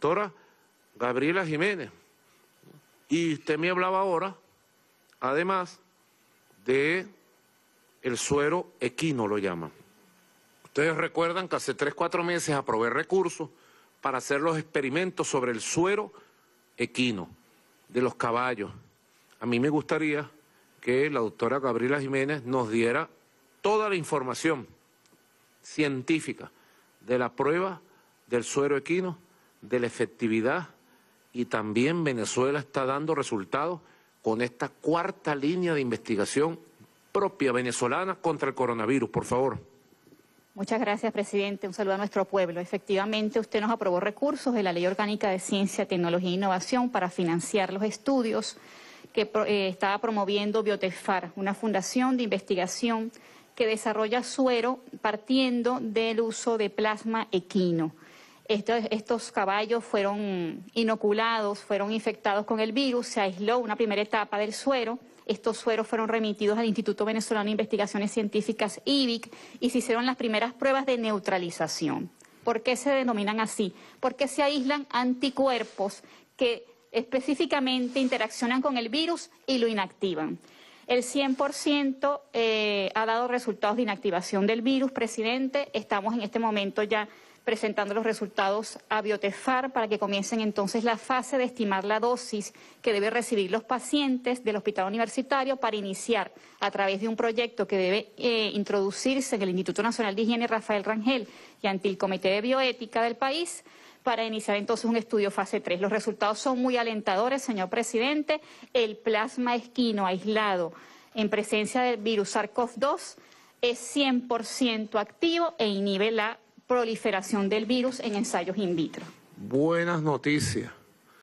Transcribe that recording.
doctora Gabriela Jiménez. Y usted me hablaba ahora, además, de el suero equino, lo llaman. Ustedes recuerdan que hace 3 o 4 meses aprobé recursos para hacer los experimentos sobre el suero equino de los caballos. A mí me gustaría que la doctora Gabriela Jiménez nos diera toda la información científica de la prueba del suero equino, de la efectividad, y también Venezuela está dando resultados con esta 4ª línea de investigación propia venezolana contra el coronavirus. Por favor. Muchas gracias, presidente. Un saludo a nuestro pueblo. Efectivamente, usted nos aprobó recursos de la Ley Orgánica de Ciencia, Tecnología e Innovación para financiar los estudios que estaba promoviendo Biotecfar, una fundación de investigación que desarrolla suero partiendo del uso de plasma equino. Estos caballos fueron inoculados, fueron infectados con el virus, se aisló una primera etapa del suero. Estos sueros fueron remitidos al Instituto Venezolano de Investigaciones Científicas, IVIC, y se hicieron las primeras pruebas de neutralización. ¿Por qué se denominan así? Porque se aíslan anticuerpos que específicamente interaccionan con el virus y lo inactivan. El 100% ha dado resultados de inactivación del virus, presidente. Estamos en este momento ya presentando los resultados a Biotecfar para que comiencen entonces la fase de estimar la dosis que deben recibir los pacientes del hospital universitario para iniciar a través de un proyecto que debe introducirse en el Instituto Nacional de Higiene Rafael Rangel y ante el Comité de Bioética del país, para iniciar entonces un estudio fase 3. Los resultados son muy alentadores, señor presidente. El plasma equino aislado en presencia del virus SARS-CoV-2 es 100% activo e inhibe la proliferación del virus en ensayos in vitro. Buenas noticias.